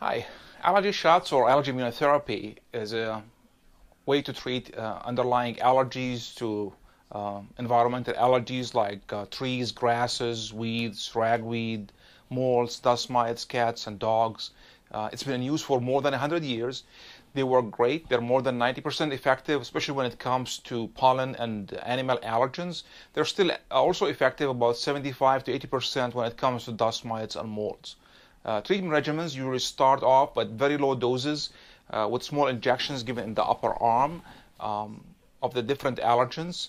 Hi, allergy shots or allergen immunotherapy is a way to treat underlying allergies to environmental allergies like trees, grasses, weeds, ragweed, molds, dust mites, cats, and dogs. It's been in use for more than 100 years. They work great. They're more than 90% effective, especially when it comes to pollen and animal allergens. They're still also effective about 75 to 80% when it comes to dust mites and molds. Treatment regimens usually start off at very low doses with small injections given in the upper arm of the different allergens.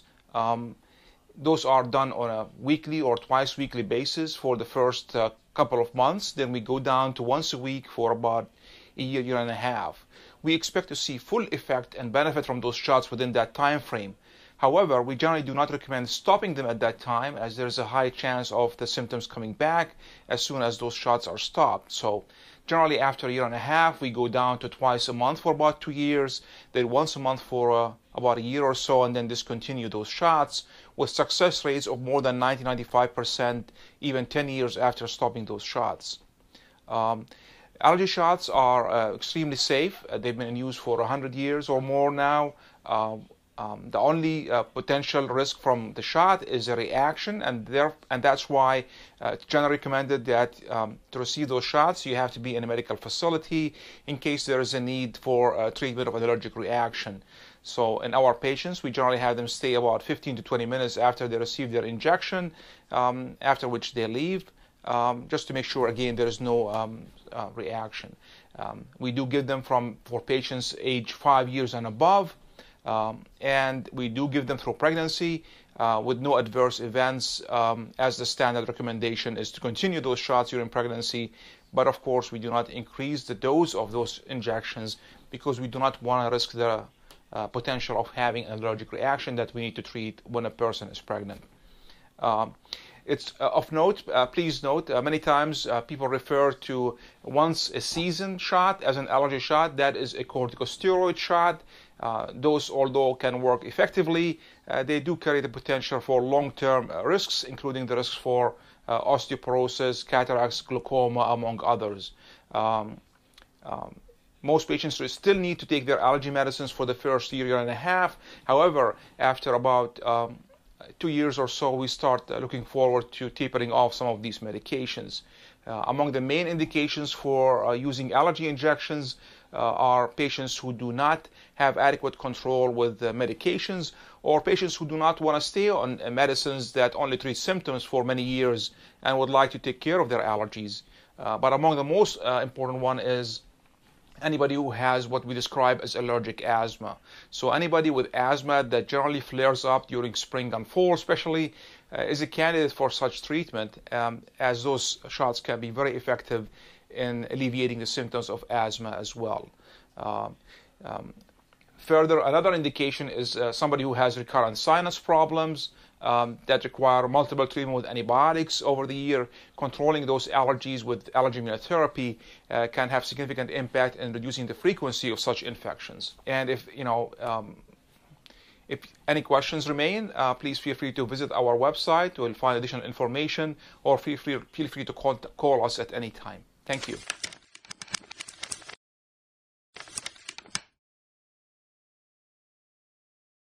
Those are done on a weekly or twice weekly basis for the first couple of months. Then we go down to once a week for about a year, year and a half. We expect to see full effect and benefit from those shots within that time frame. However, we generally do not recommend stopping them at that time, as there is a high chance of the symptoms coming back as soon as those shots are stopped. So generally after a year and a half, we go down to twice a month for about 2 years, then once a month for about a year or so, and then discontinue those shots with success rates of more than 90, 95%, even 10 years after stopping those shots. Allergy shots are extremely safe. They've been in use for 100 years or more now. The only potential risk from the shot is a reaction, and that's why it's generally recommended that to receive those shots, you have to be in a medical facility in case there is a need for treatment of an allergic reaction. So in our patients, we generally have them stay about 15 to 20 minutes after they receive their injection, after which they leave, just to make sure, again, there is no reaction. We do give them for patients age 5 years and above, and we do give them through pregnancy with no adverse events, as the standard recommendation is to continue those shots during pregnancy. But of course, we do not increase the dose of those injections because we do not want to risk the potential of having an allergic reaction that we need to treat when a person is pregnant. It's of note, please note, many times people refer to once a season shot as an allergy shot. That is a corticosteroid shot. Those, although can work effectively, they do carry the potential for long-term risks, including the risk for osteoporosis, cataracts, glaucoma, among others. Most patients still need to take their allergy medicines for the first year, year and a half. However, after about 2 years or so, we start looking forward to tapering off some of these medications. Among the main indications for using allergy injections are patients who do not have adequate control with medications, or patients who do not want to stay on medicines that only treat symptoms for many years and would like to take care of their allergies. But among the most important one is anybody who has what we describe as allergic asthma. So anybody with asthma that generally flares up during spring and fall especially is a candidate for such treatment, as those shots can be very effective in alleviating the symptoms of asthma as well. Further, another indication is somebody who has recurrent sinus problems that require multiple treatment with antibiotics over the year. Controlling those allergies with allergen immunotherapy can have significant impact in reducing the frequency of such infections. And if any questions remain, please feel free to visit our website. You'll find additional information, or feel free to call us at any time. Thank you.